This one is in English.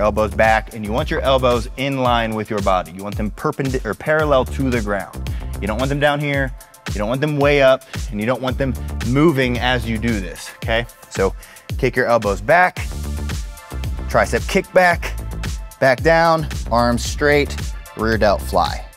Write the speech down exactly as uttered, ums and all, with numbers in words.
elbows back, and you want your elbows in line with your body. You want them perpendicular or parallel to the ground. You don't want them down here, you don't want them way up, and you don't want them moving as you do this, okay? So kick your elbows back, tricep kick back, back down, arms straight, rear delt fly.